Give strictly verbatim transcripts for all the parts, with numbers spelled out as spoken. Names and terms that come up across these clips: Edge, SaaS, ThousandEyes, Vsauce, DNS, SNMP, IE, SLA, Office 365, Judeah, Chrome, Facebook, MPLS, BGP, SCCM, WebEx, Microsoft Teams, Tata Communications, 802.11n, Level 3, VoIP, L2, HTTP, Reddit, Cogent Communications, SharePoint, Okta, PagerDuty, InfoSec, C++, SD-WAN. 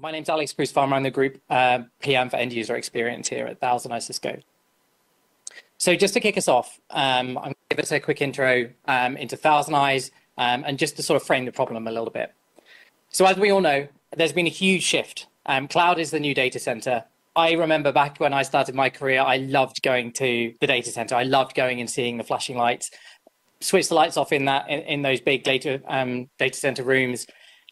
My name's Alex Bruce-Farmer. I'm the group uh, P M for end user experience here at ThousandEyes Cisco. So just to kick us off, um, I'm going to give us a quick intro um, into ThousandEyes um, and just to sort of frame the problem a little bit. So as we all know, there's been a huge shift. Um, cloud is the new data center. I remember back when I started my career, I loved going to the data center. I loved going and seeing the flashing lights, switch the lights off in that in, in those big data um, data center rooms.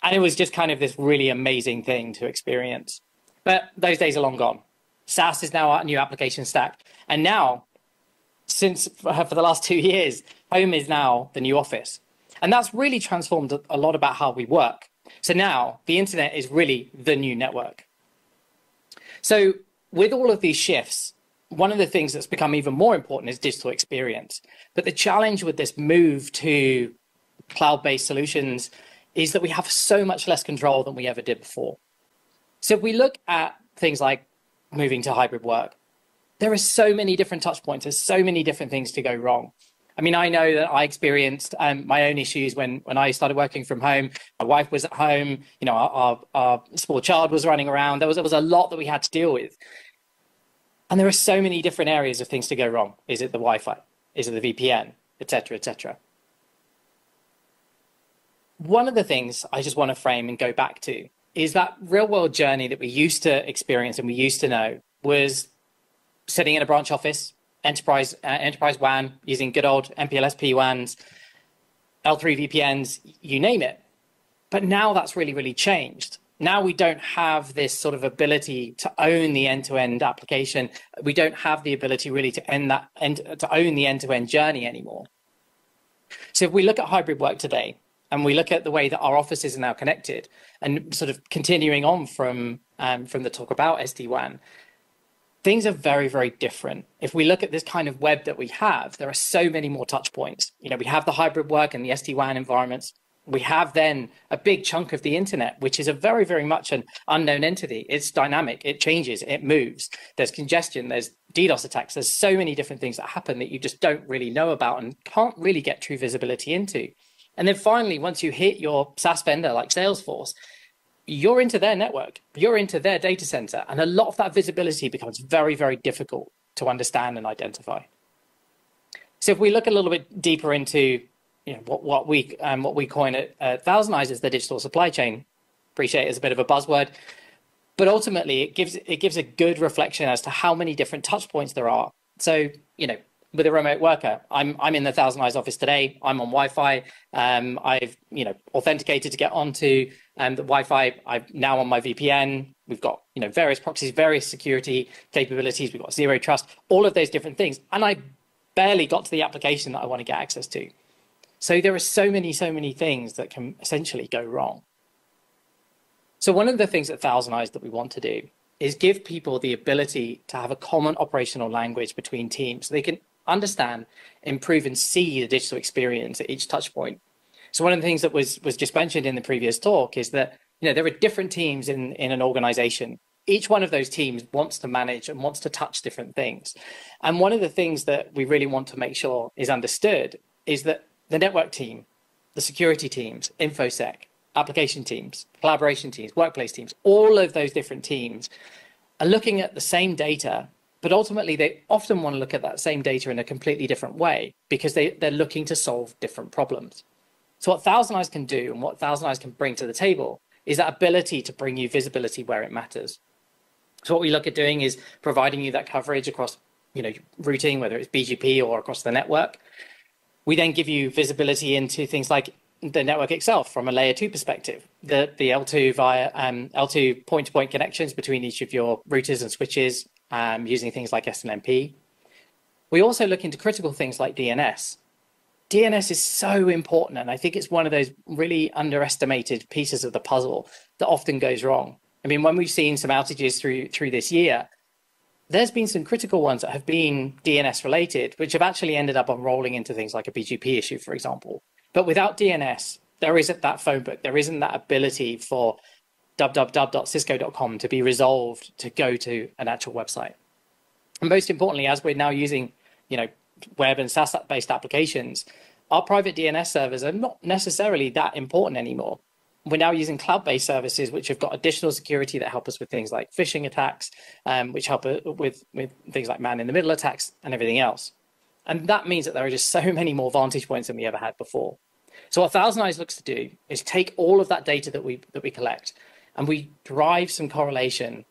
And it was just kind of this really amazing thing to experience. But those days are long gone. SaaS is now our new application stack. And now, since for the last two years, home is now the new office. And that's really transformed a lot about how we work. So now the internet is really the new network. So with all of these shifts, one of the things that's become even more important is digital experience. But the challenge with this move to cloud-based solutions is that we have so much less control than we ever did before. So if we look at things like moving to hybrid work, there are so many different touch points. There's so many different things to go wrong. I mean, I know that I experienced um, my own issues when, when I started working from home. My wife was at home, you know, our, our, our small child was running around. There was, there was a lot that we had to deal with. And there are so many different areas of things to go wrong. Is it the Wi-Fi? Is it the V P N, et cetera, et cetera? One of the things I just want to frame and go back to is that real world journey that we used to experience and we used to know was sitting in a branch office, enterprise uh, enterprise W A N, using good old M P L S P WANs, L three V P Ns, you name it. But now that's really, really changed. Now we don't have this sort of ability to own the end-to-end application. We don't have the ability really to end that end, to own the end-to-end journey anymore. So if we look at hybrid work today, and we look at the way that our offices are now connected and sort of continuing on from, um, from the talk about S D WAN, things are very, very different. If we look at this kind of web that we have, there are so many more touch points. You know, we have the hybrid work and the S D WAN environments. We have then a big chunk of the internet, which is a very, very much an unknown entity. It's dynamic, it changes, it moves. There's congestion, there's DDoS attacks. There's so many different things that happen that you just don't really know about and can't really get true visibility into. And then finally, once you hit your SaaS vendor like Salesforce, you're into their network, you're into their data center. And a lot of that visibility becomes very, very difficult to understand and identify. So if we look a little bit deeper into you know, what, what, we, um, what we coin at uh, ThousandEyes is the digital supply chain. Appreciate it as a bit of a buzzword. But ultimately, it gives, it gives a good reflection as to how many different touch points there are. So, you know, with a remote worker, I'm I'm in the ThousandEyes office today. I'm on Wi-Fi. Um, I've you know authenticated to get onto um, the Wi-Fi. I'm now on my V P N. We've got you know various proxies, various security capabilities. We've got zero trust, all of those different things, and I barely got to the application that I want to get access to. So there are so many, so many things that can essentially go wrong. So one of the things at ThousandEyes that we want to do is give people the ability to have a common operational language between teams, so they can understand, improve, and see the digital experience at each touch point. So one of the things that was was just mentioned in the previous talk is that you know there are different teams in in an organization. Each one of those teams wants to manage and wants to touch different things. And one of the things that we really want to make sure is understood is that the network team, the security teams, InfoSec, application teams, collaboration teams, workplace teams, all of those different teams are looking at the same data. But ultimately, they often want to look at that same data in a completely different way because they, they're looking to solve different problems. So what ThousandEyes can do and what ThousandEyes can bring to the table is that ability to bring you visibility where it matters. So what we look at doing is providing you that coverage across you know, routing, whether it's B G P or across the network. We then give you visibility into things like the network itself from a layer two perspective, the, the L two via um, L two point-to-point connections between each of your routers and switches, Um, using things like S N M P. We also look into critical things like D N S. D N S is so important, and I think it's one of those really underestimated pieces of the puzzle that often goes wrong. I mean, when we've seen some outages through, through this year, there's been some critical ones that have been D N S related, which have actually ended up unrolling into things like a B G P issue, for example. But without D N S, there isn't that phone book, there isn't that ability for w w w dot cisco dot com to be resolved to go to an actual website. And most importantly, as we're now using, you know, web and SaaS-based applications, our private D N S servers are not necessarily that important anymore. We're now using cloud-based services, which have got additional security that help us with things like phishing attacks, um, which help with, with things like man-in-the-middle attacks and everything else. And that means that there are just so many more vantage points than we ever had before. So what ThousandEyes looks to do is take all of that data that we, that we collect, and we drive some correlation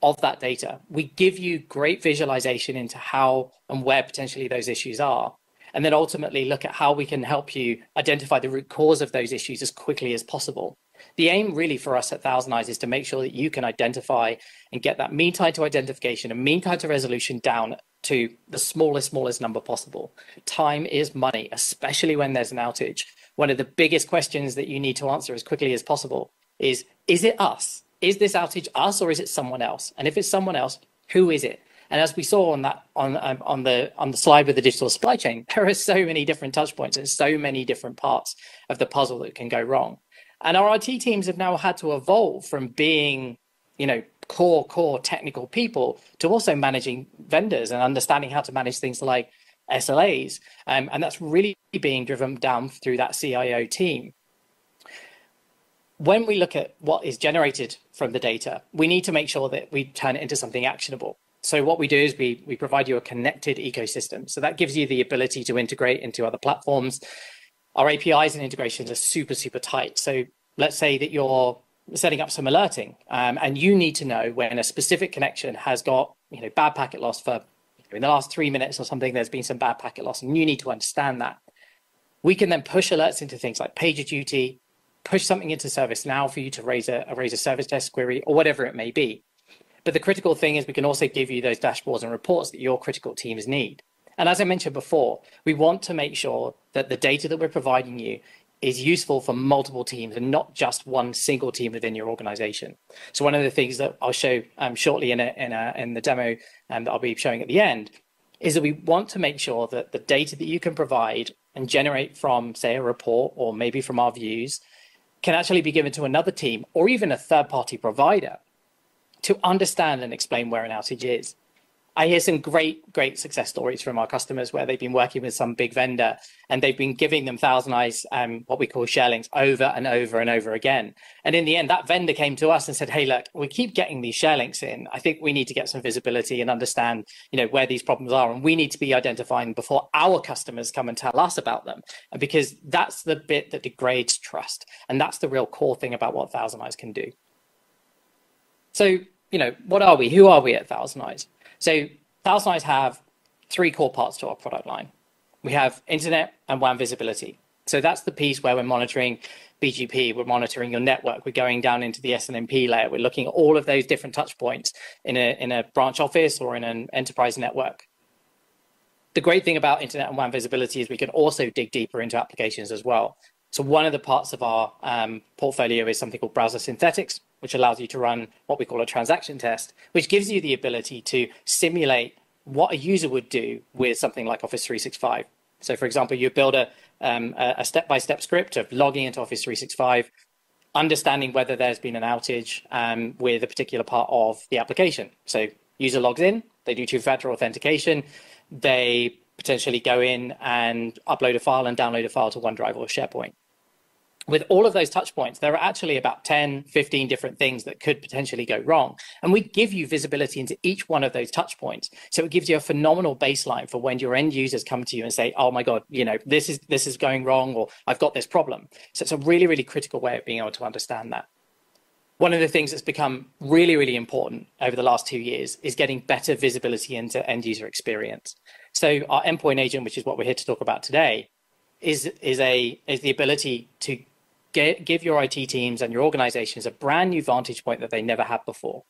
of that data. We give you great visualization into how and where potentially those issues are, and then ultimately look at how we can help you identify the root cause of those issues as quickly as possible. The aim really for us at ThousandEyes is to make sure that you can identify and get that mean time to identification and mean time to resolution down to the smallest, smallest number possible. Time is money, especially when there's an outage. One of the biggest questions that you need to answer as quickly as possible is, is it us? Is this outage us or is it someone else? And if it's someone else, who is it? And as we saw on that on um, on the on the slide with the digital supply chain, there are so many different touch points and so many different parts of the puzzle that can go wrong. And our I T teams have now had to evolve from being, you know, core core technical people to also managing vendors and understanding how to manage things like S L As, um, and that's really being driven down through that C I O team. When we look at what is generated from the data, we need to make sure that we turn it into something actionable. So what we do is we, we provide you a connected ecosystem. So that gives you the ability to integrate into other platforms. Our A P Is and integrations are super, super tight. So let's say that you're setting up some alerting um, and you need to know when a specific connection has got, you know, bad packet loss for, in the last three minutes or something, there's been some bad packet loss and you need to understand that. We can then push alerts into things like PagerDuty, push something into ServiceNow for you to raise a, raise a service desk query or whatever it may be. But the critical thing is we can also give you those dashboards and reports that your critical teams need. And as I mentioned before, we want to make sure that the data that we're providing you is useful for multiple teams and not just one single team within your organization. So one of the things that I'll show um, shortly in, a, in, a, in the demo um, that I'll be showing at the end is that we want to make sure that the data that you can provide and generate from, say, a report or maybe from our views can actually be given to another team or even a third-party provider to understand and explain where an outage is. I hear some great, great success stories from our customers where they've been working with some big vendor and they've been giving them ThousandEyes, um, what we call share links, over and over and over again. And in the end, that vendor came to us and said, hey, look, we keep getting these share links in. I think we need to get some visibility and understand, you know, where these problems are. And we need to be identifying before our customers come and tell us about them, because that's the bit that degrades trust. And that's the real core thing about what ThousandEyes can do. So, you know, what are we? Who are we at ThousandEyes? So ThousandEyes have three core parts to our product line. We have internet and WAN visibility. So that's the piece where we're monitoring B G P, we're monitoring your network, we're going down into the S N M P layer, we're looking at all of those different touch points in a, in a branch office or in an enterprise network. The great thing about internet and WAN visibility is we can also dig deeper into applications as well. So one of the parts of our um, portfolio is something called browser synthetics, which allows you to run what we call a transaction test, which gives you the ability to simulate what a user would do with something like Office three sixty-five. So for example, you build a um, a step-by-step script of logging into Office three sixty-five, understanding whether there's been an outage um, with a particular part of the application. So user logs in, they do two-factor authentication, they potentially go in and upload a file and download a file to OneDrive or SharePoint. With all of those touch points, there are actually about ten, fifteen different things that could potentially go wrong. And we give you visibility into each one of those touch points. So it gives you a phenomenal baseline for when your end users come to you and say, oh my God, you know, this is, this is going wrong, or I've got this problem. So it's a really, really critical way of being able to understand that. One of the things that's become really, really important over the last two years is getting better visibility into end user experience. So our endpoint agent, which is what we're here to talk about today, is, is, a, is the ability to Get, give your I T teams and your organizations a brand new vantage point that they never had before.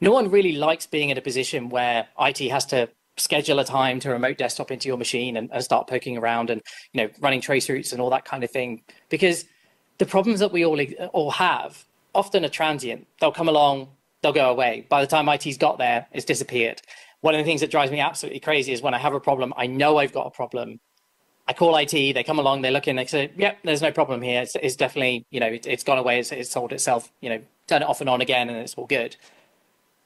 No one really likes being in a position where I T has to schedule a time to remote desktop into your machine and, and start poking around and, you know, running trace routes and all that kind of thing, because the problems that we all, all have often are transient. They'll come along, they'll go away. By the time I T's got there, it's disappeared. One of the things that drives me absolutely crazy is when I have a problem, I know I've got a problem, I call I T, they come along, they look in, they say, yep, there's no problem here. It's, it's definitely, you know, it, it's gone away, it's, it's solved itself, you know, turn it off and on again and it's all good.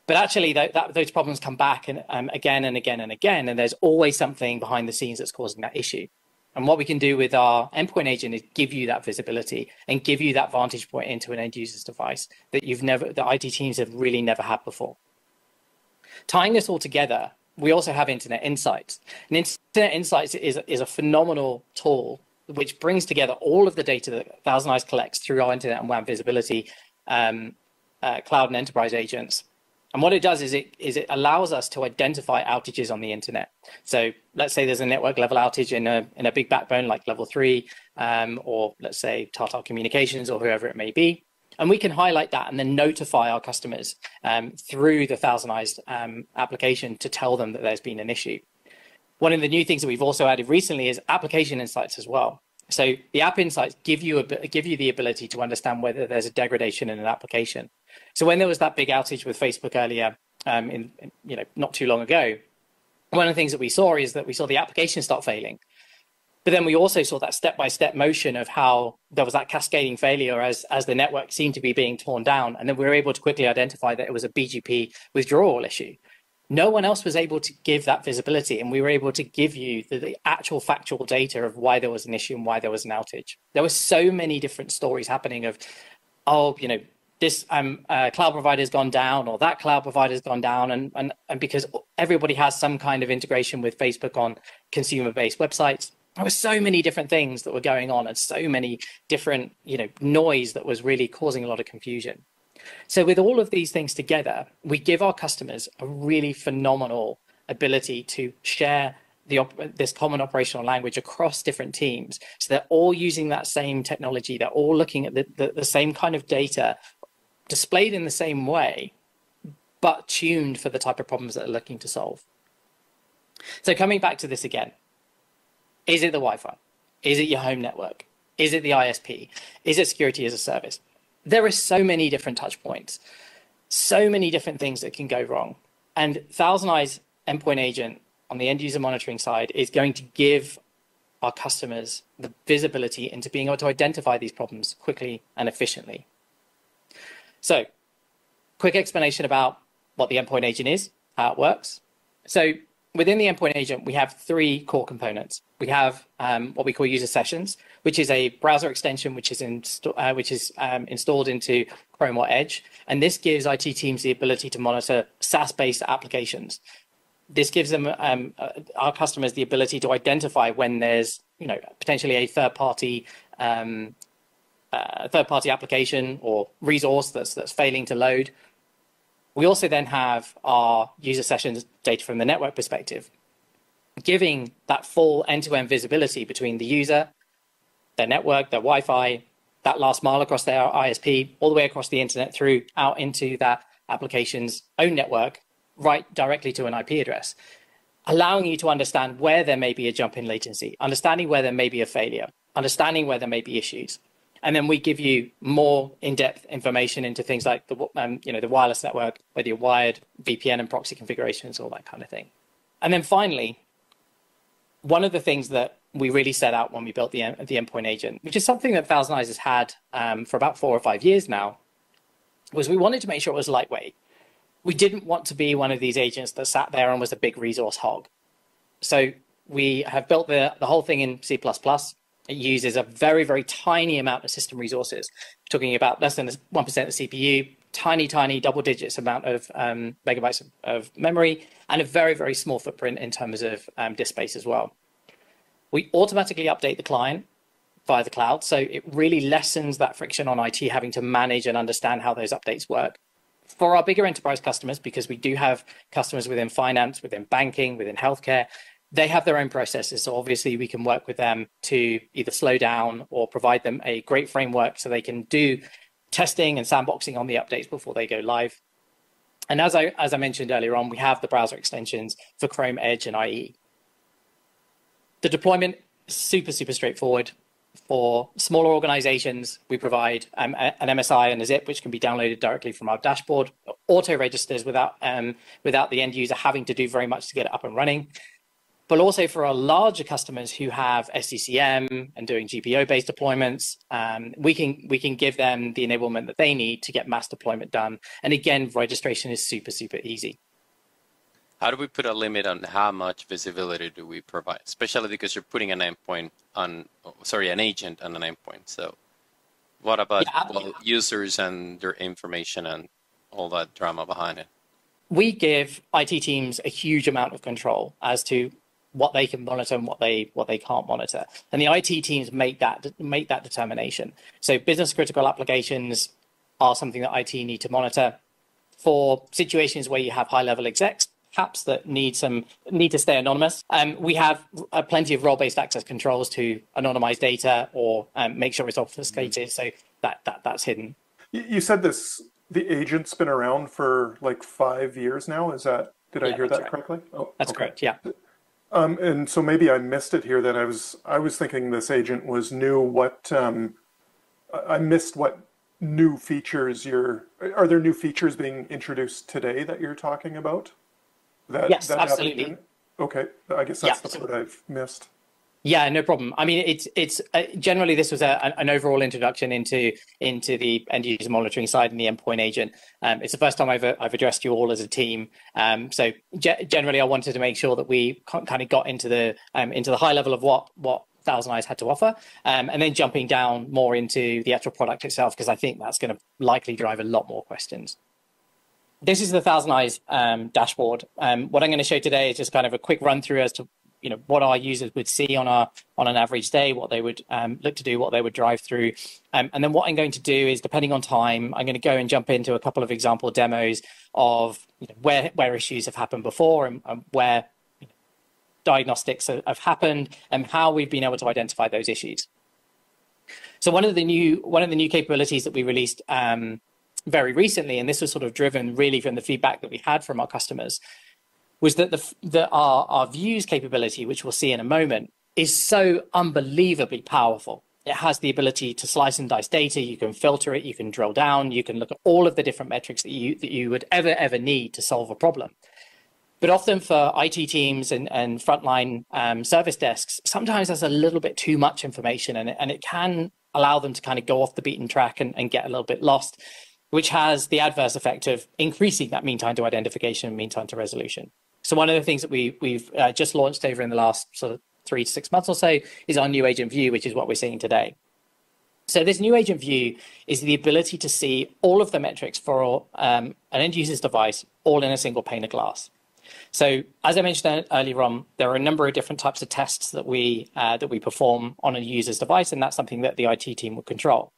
But actually th that, those problems come back and, um, again and again and again, and there's always something behind the scenes that's causing that issue. And what we can do with our endpoint agent is give you that visibility and give you that vantage point into an end user's device that you've never, the I T teams have really never had before. Tying this all together, we also have Internet Insights. And Internet Insights is, is a phenomenal tool which brings together all of the data that ThousandEyes collects through our Internet and W A N visibility, um, uh, cloud and enterprise agents. And what it does is it, is it allows us to identify outages on the internet. So let's say there's a network level outage in a, in a big backbone like Level three, um, or let's say Tata Communications or whoever it may be. And we can highlight that and then notify our customers um, through the ThousandEyes um, application to tell them that there's been an issue. One of the new things that we've also added recently is application insights as well. So the app insights give you, a, give you the ability to understand whether there's a degradation in an application. So when there was that big outage with Facebook earlier, um, in, in, you know, not too long ago, one of the things that we saw is that we saw the application start failing. But then we also saw that step-by-step motion of how there was that cascading failure as, as the network seemed to be being torn down. And then we were able to quickly identify that it was a B G P withdrawal issue. No one else was able to give that visibility, and we were able to give you the, the actual factual data of why there was an issue and why there was an outage. There were so many different stories happening of, oh, you know, this um, uh, cloud provider's gone down, or that cloud provider's gone down, and, and, and because everybody has some kind of integration with Facebook on consumer-based websites, there were so many different things that were going on and so many different, you know, noise that was really causing a lot of confusion. So with all of these things together, we give our customers a really phenomenal ability to share the this common operational language across different teams. So they're all using that same technology. They're all looking at the, the, the same kind of data displayed in the same way, but tuned for the type of problems that they're looking to solve. So coming back to this again, is it the Wi-Fi? Is it your home network? Is it the I S P? Is it security as a service? There are so many different touch points, so many different things that can go wrong. And ThousandEyes Endpoint Agent on the end user monitoring side is going to give our customers the visibility into being able to identify these problems quickly and efficiently. So, quick explanation about what the Endpoint Agent is, how it works. So, within the Endpoint Agent, we have three core components. We have um, what we call user sessions, which is a browser extension which is, insta uh, which is um, installed into Chrome or Edge. And this gives I T teams the ability to monitor SaaS-based applications. This gives them um, uh, our customers the ability to identify when there's, you know, potentially a third-party um, uh, third-party application or resource that's, that's failing to load. We also then have our user sessions data from the network perspective, giving that full end-to-end visibility between the user, their network, their Wi-Fi, that last mile across their I S P, all the way across the internet through out into that application's own network, right directly to an I P address, allowing you to understand where there may be a jump in latency, understanding where there may be a failure, understanding where there may be issues. And then we give you more in-depth information into things like the, um, you know, the wireless network, whether you're wired, V P N and proxy configurations, all that kind of thing. And then finally, one of the things that we really set out when we built the, the Endpoint Agent, which is something that ThousandEyes has had um, for about four or five years now, was we wanted to make sure it was lightweight. We didn't want to be one of these agents that sat there and was a big resource hog. So we have built the, the whole thing in C plus plus. It uses a very, very tiny amount of system resources, we're talking about less than one percent of C P U, tiny, tiny double digits amount of um, megabytes of, of memory, and a very, very small footprint in terms of um, disk space as well. We automatically update the client via the cloud, so it really lessens that friction on I T having to manage and understand how those updates work. For our bigger enterprise customers, because we do have customers within finance, within banking, within healthcare, they have their own processes, so obviously we can work with them to either slow down or provide them a great framework so they can do testing and sandboxing on the updates before they go live. And as I, as I mentioned earlier on, we have the browser extensions for Chrome, Edge, and I E. The deployment is super, super straightforward. For smaller organizations, we provide um, an M S I and a zip, which can be downloaded directly from our dashboard, auto-registers without, um, without the end user having to do very much to get it up and running. But also for our larger customers who have S C C M and doing G P O-based deployments, um, we can we can give them the enablement that they need to get mass deployment done. And again, registration is super, super easy. How do we put a limit on how much visibility do we provide? Especially because you're putting an endpoint on, sorry, an agent on an endpoint. So what about yeah, well, users and their information and all that drama behind it? We give I T teams a huge amount of control as to what they can monitor and what they what they can't monitor. And the I T teams make that make that determination. So business critical applications are something that I T need to monitor. For situations where you have high level execs, perhaps that need some need to stay anonymous. Um, we have uh, plenty of role-based access controls to anonymize data or um, make sure it's obfuscated, so that that that's hidden. You said this. The agent's been around for like five years now. Is that did yeah, I hear that right. correctly? Oh, that's okay. correct. Yeah. Um, and so maybe I missed it here. That I was I was thinking this agent was new. What um, I missed what. New features you're are there new features being introduced today that you're talking about? That, yes, that absolutely. Okay, I guess that's yeah, the part I've missed. Yeah, no problem. I mean, it's it's uh, generally this was a, an overall introduction into into the end user monitoring side and the endpoint agent. Um, it's the first time I've I've addressed you all as a team. Um, so ge generally, I wanted to make sure that we kind of got into the um, into the high level of what what. ThousandEyes had to offer, um, and then jumping down more into the actual product itself, because I think that's going to likely drive a lot more questions. This is the ThousandEyes um, dashboard. Um, what I'm going to show today is just kind of a quick run through as to you know what our users would see on our on an average day, what they would um, look to do, what they would drive through, um, and then what I'm going to do is, depending on time, I'm going to go and jump into a couple of example demos of you know, where where issues have happened before and, and where diagnostics have happened and how we've been able to identify those issues. So one of the new one of the new capabilities that we released um, very recently, and this was sort of driven really from the feedback that we had from our customers, was that the, the our, our views capability, which we'll see in a moment, is so unbelievably powerful. It has the ability to slice and dice data. You can filter it. You can drill down. You can look at all of the different metrics that you that you would ever ever need to solve a problem. But often for I T teams and, and frontline um, service desks, sometimes that's a little bit too much information, and, and it can allow them to kind of go off the beaten track and, and get a little bit lost, which has the adverse effect of increasing that mean time to identification and mean time to resolution. So one of the things that we, we've uh, just launched over in the last sort of three to six months or so is our new agent view, which is what we're seeing today. So this new agent view is the ability to see all of the metrics for um, an end user's device all in a single pane of glass. So as I mentioned earlier on, there are a number of different types of tests that we uh, that we perform on a user's device, and that's something that the I T team would control.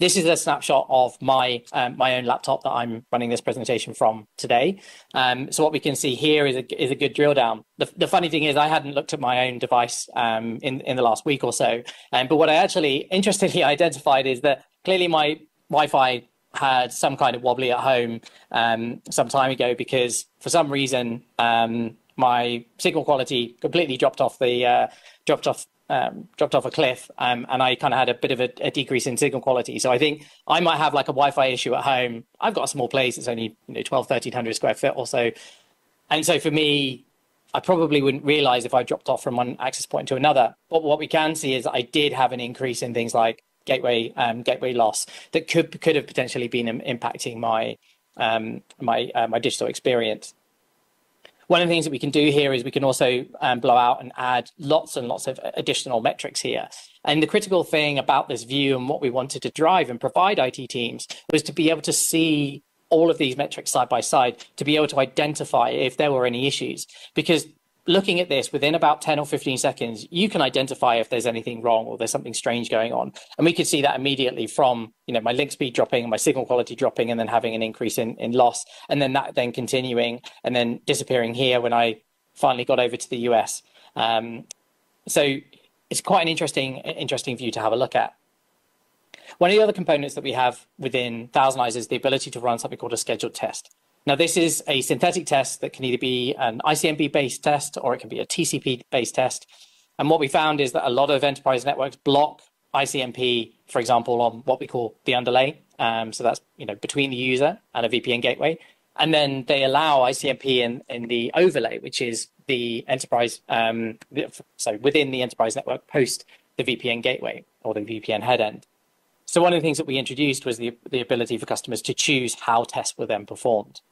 This is a snapshot of my um, my own laptop that I'm running this presentation from today. Um, so what we can see here is a is a good drill down. The, the funny thing is, I hadn't looked at my own device um, in in the last week or so, um, but what I actually interestingly identified is that clearly my Wi-Fi had some kind of wobbly at home um, some time ago, because for some reason um, my signal quality completely dropped off the uh, dropped off um, dropped off a cliff, um, and I kind of had a bit of a, a decrease in signal quality. So I think I might have like a Wi-Fi issue at home. I've got a small place; it's only you know twelve, thirteen hundred square foot or so, and so for me, I probably wouldn't realize if I dropped off from one access point to another. But what we can see is I did have an increase in things like gateway um, gateway loss that could could have potentially been um, impacting my um, my uh, my digital experience. One of the things that we can do here is we can also um, blow out and add lots and lots of additional metrics here. And the critical thing about this view and what we wanted to drive and provide I T teams was to be able to see all of these metrics side by side, to be able to identify if there were any issues, because looking at this within about ten or fifteen seconds, you can identify if there's anything wrong or there's something strange going on. And we could see that immediately from, you know, my link speed dropping and my signal quality dropping and then having an increase in, in loss. And then that then continuing and then disappearing here when I finally got over to the U S. Um, so it's quite an interesting, interesting view to have a look at. One of the other components that we have within ThousandEyes is the ability to run something called a scheduled test. Now, this is a synthetic test that can either be an I C M P-based test or it can be a T C P-based test. And what we found is that a lot of enterprise networks block I C M P, for example, on what we call the underlay. Um, so that's you know between the user and a V P N gateway. And then they allow I C M P in, in the overlay, which is the enterprise, um, so within the enterprise network post the V P N gateway or the V P N head end. So one of the things that we introduced was the, the ability for customers to choose how tests were then performed.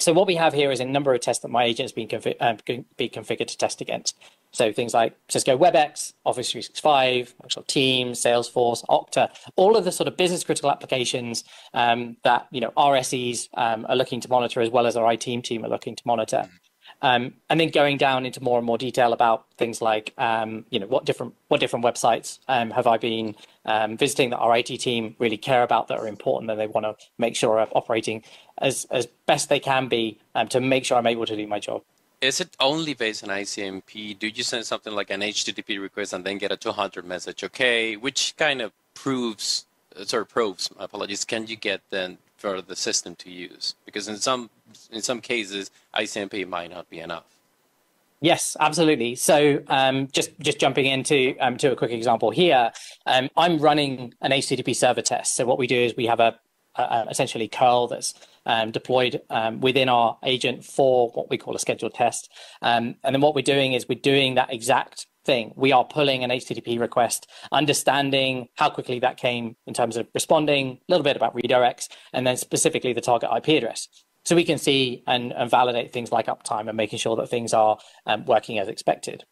So what we have here is a number of tests that my agent has been config uh, can be configured to test against. So things like Cisco WebEx, Office three sixty-five, Microsoft Teams, Salesforce, Okta, all of the sort of business critical applications um, that you know R S Es um, are looking to monitor, as well as our I T team are looking to monitor. Um, and then going down into more and more detail about things like, um, you know, what different what different websites um, have I been um, visiting that our I T team really care about, that are important, that they want to make sure I'm operating as, as best they can be um, to make sure I'm able to do my job. Is it only based on I C M P? Do you send something like an H T T P request and then get a two hundred message, okay, which kind of proves, sorry, probes, my apologies, can you get then for the system to use? Because in some in some cases, I C M P might not be enough. Yes, absolutely. So um, just, just jumping into um, to a quick example here, um, I'm running an H T T P server test. So what we do is we have a, a essentially curl that's um, deployed um, within our agent for what we call a scheduled test. Um, and then what we're doing is we're doing that exact thing. We are pulling an H T T P request, understanding how quickly that came in terms of responding, a little bit about redirects, and then specifically the target I P address. So we can see and, and validate things like uptime and making sure that things are um, working as expected.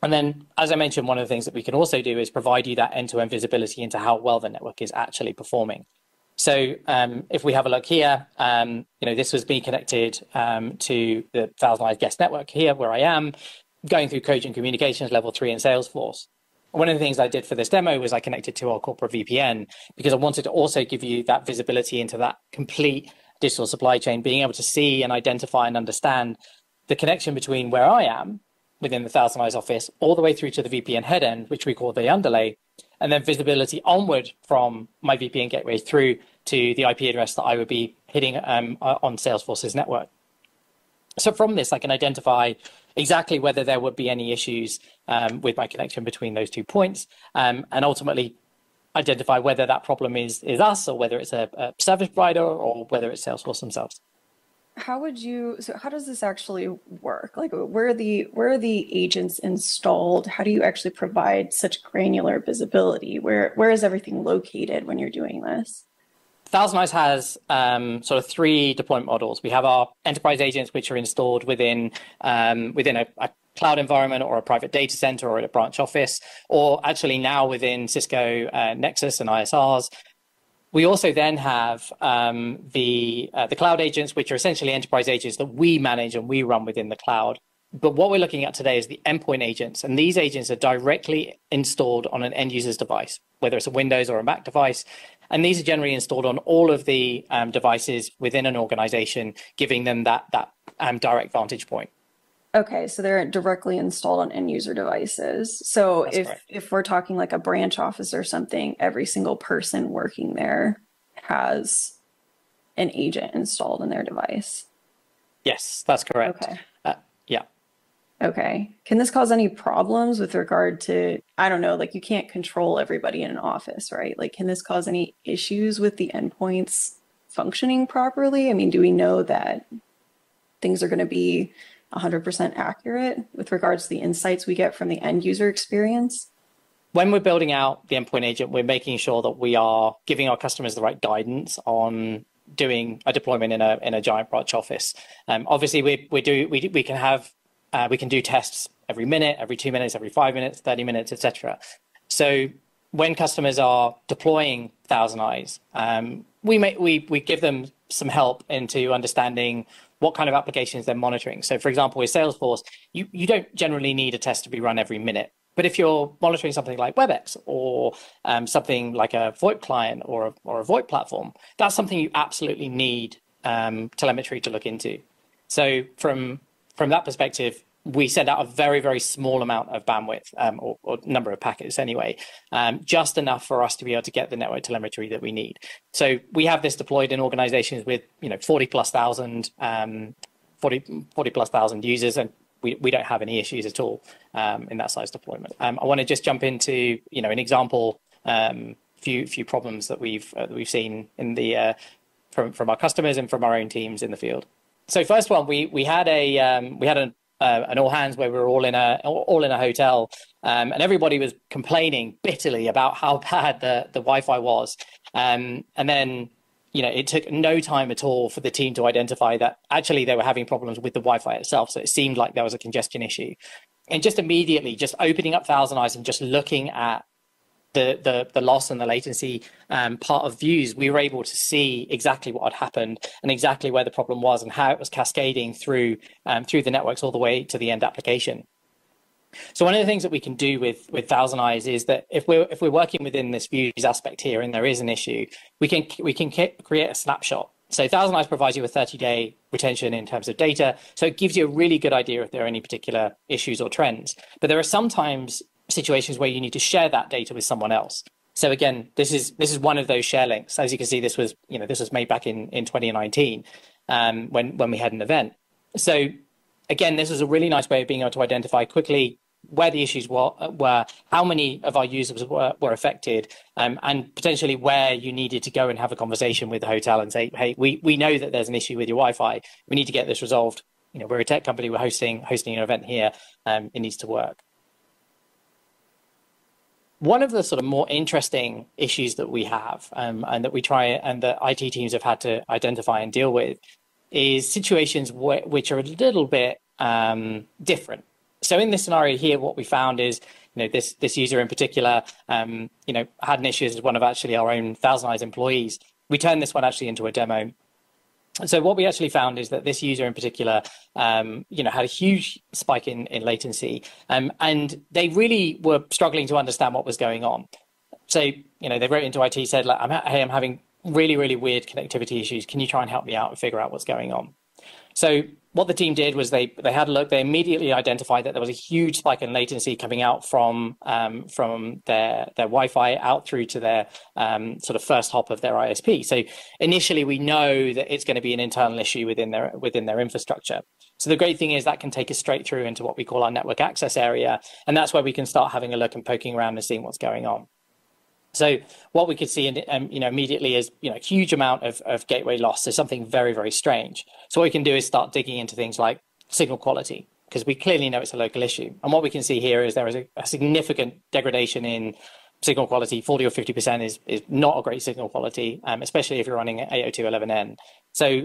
And then, as I mentioned, one of the things that we can also do is provide you that end-to-end visibility into how well the network is actually performing. So um, if we have a look here, um, you know, this was me connected um, to the ThousandEyes guest network here where I am, going through Cogent Communications, Level three, and Salesforce. One of the things I did for this demo was I connected to our corporate V P N because I wanted to also give you that visibility into that complete digital supply chain, being able to see and identify and understand the connection between where I am within the ThousandEyes office all the way through to the V P N head end, which we call the underlay, and then visibility onward from my V P N gateway through to the I P address that I would be hitting um, on Salesforce's network. So from this, I can identify exactly whether there would be any issues um, with my connection between those two points, um, and ultimately identify whether that problem is, is us, or whether it's a, a service provider, or whether it's Salesforce themselves. How would you, so how does this actually work? Like, where are the, where are the agents installed? How do you actually provide such granular visibility? Where, where is everything located when you're doing this? ThousandEyes has um, sort of three deployment models. We have our enterprise agents, which are installed within, um, within a, a cloud environment or a private data center or at a branch office, or actually now within Cisco uh, Nexus and I S Rs. We also then have um, the, uh, the cloud agents, which are essentially enterprise agents that we manage and we run within the cloud. But what we're looking at today is the endpoint agents, and these agents are directly installed on an end user's device, whether it's a Windows or a Mac device. And these are generally installed on all of the um, devices within an organization, giving them that, that um, direct vantage point. Okay, so they're directly installed on end user devices. So That's if, right. if we're talking like a branch office or something, every single person working there has an agent installed in their device. Yes, that's correct. Okay. Uh, yeah. Okay. Can this cause any problems with regard to, I don't know, like you can't control everybody in an office, right? Like, can this cause any issues with the endpoints functioning properly? I mean, do we know that things are going to be one hundred percent accurate with regards to the insights we get from the end user experience? When we're building out the endpoint agent, we're making sure that we are giving our customers the right guidance on doing a deployment in a, in a giant branch office. Um, obviously, we, we, do, we, we can have Uh, we can do tests every minute, every two minutes, every five minutes, thirty minutes, et cetera. So when customers are deploying ThousandEyes, um, we, make, we, we give them some help into understanding what kind of applications they're monitoring. So for example, with Salesforce, you, you don't generally need a test to be run every minute. But if you're monitoring something like WebEx or um, something like a VoIP client or a, or a VoIP platform, that's something you absolutely need um, telemetry to look into. So from From that perspective, we send out a very, very small amount of bandwidth um, or, or number of packets anyway, um, just enough for us to be able to get the network telemetry that we need. So we have this deployed in organizations with, you know, forty plus thousand, um, forty, forty plus thousand users, and we, we don't have any issues at all um, in that size deployment. Um, I want to just jump into, you know, an example, um, few few problems that we've uh, we've seen in the uh, from from our customers and from our own teams in the field. So first one, we we had a um, we had an, uh, an all hands where we were all in a all in a hotel, um, and everybody was complaining bitterly about how bad the the Wi-Fi was, um, and then you know, it took no time at all for the team to identify that actually they were having problems with the Wi-Fi itself. So it seemed like there was a congestion issue. And just immediately just opening up ThousandEyes and just looking at the, the, the loss and the latency um, part of views, we were able to see exactly what had happened and exactly where the problem was and how it was cascading through, um, through the networks all the way to the end application. So one of the things that we can do with with ThousandEyes is that if we're if we're working within this views aspect here and there is an issue, we can we can create a snapshot. So ThousandEyes provides you a thirty day retention in terms of data, so it gives you a really good idea if there are any particular issues or trends. But there are sometimes situations where you need to share that data with someone else. So again, this is this is one of those share links. As you can see, this was you know this was made back in in twenty nineteen um, when when we had an event. So again, this is a really nice way of being able to identify quickly where the issues were, were how many of our users were, were affected, um, and potentially where you needed to go and have a conversation with the hotel and say, hey, we, we know that there's an issue with your Wi-Fi. We need to get this resolved. You know, we're a tech company. We're hosting, hosting an event here. Um, it needs to work. One of the sort of more interesting issues that we have um, and that we try and the I T teams have had to identify and deal with is situations wh which are a little bit um, different. So in this scenario here, what we found is, you know, this this user in particular, um, you know, had an issue as one of actually our own ThousandEyes employees. We turned this one actually into a demo. And so what we actually found is that this user in particular, um, you know, had a huge spike in, in latency, um, and they really were struggling to understand what was going on. So, you know, they wrote into I T, said, like, I'm ha hey, I'm having really, really weird connectivity issues. Can you try and help me out and figure out what's going on? So what the team did was they they had a look. They immediately identified that there was a huge spike in latency coming out from um, from their their Wi-Fi out through to their um, sort of first hop of their I S P. So initially, we know that it's going to be an internal issue within their within their infrastructure. So the great thing is that can take us straight through into what we call our network access area, and that's where we can start having a look and poking around and seeing what's going on. So what we could see, in, um, you know, immediately is you know a huge amount of, of gateway loss. So something very, very strange. So what we can do is start digging into things like signal quality, because we clearly know it's a local issue. And what we can see here is there is a, a significant degradation in signal quality. forty or fifty percent is is not a great signal quality, um, especially if you're running eight oh two dot eleven N. So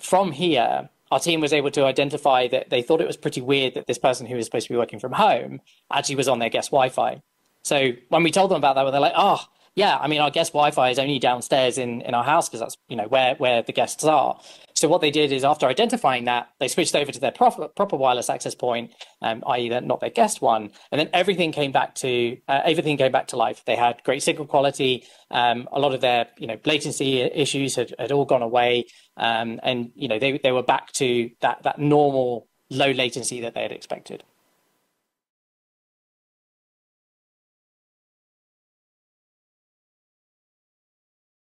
from here, our team was able to identify that they thought it was pretty weird that this person who was supposed to be working from home actually was on their guest Wi-Fi. So when we told them about that, they're like, oh, yeah, I mean, our guest Wi-Fi is only downstairs in, in our house because that's, you know, where, where the guests are. So what they did is after identifying that, they switched over to their proper, proper wireless access point, um, that is not their guest one. And then everything came back to uh, everything came back to life. They had great signal quality. Um, a lot of their, you know, latency issues had, had all gone away. Um, and, you know, they, they were back to that, that normal low latency that they had expected.